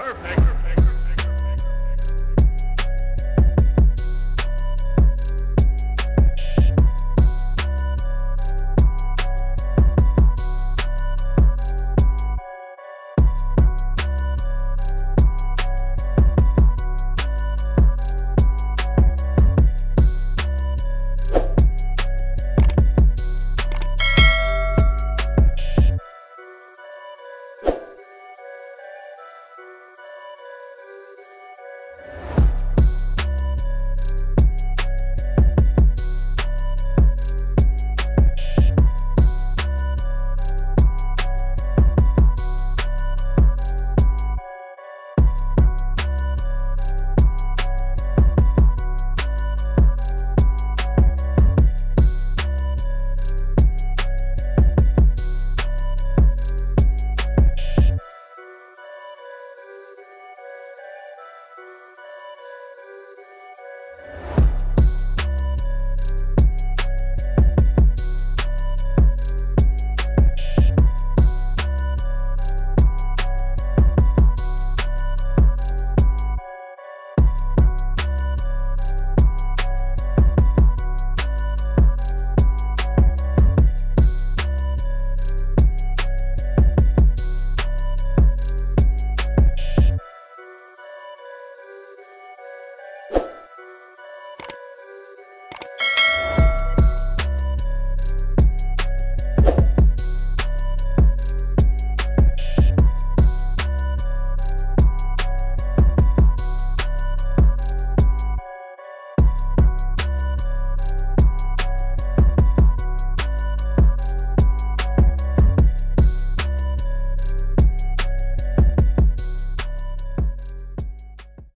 Perfect.